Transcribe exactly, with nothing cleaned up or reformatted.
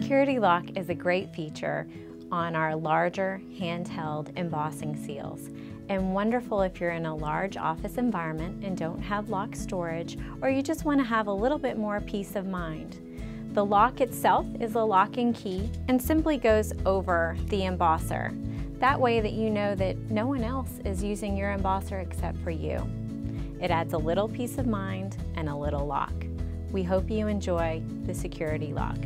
security lock is a great feature on our larger handheld embossing seals, and wonderful if you're in a large office environment and don't have lock storage, or you just want to have a little bit more peace of mind. The lock itself is a locking key and simply goes over the embosser. That way that you know that no one else is using your embosser except for you. It adds a little peace of mind and a little lock. We hope you enjoy the security lock.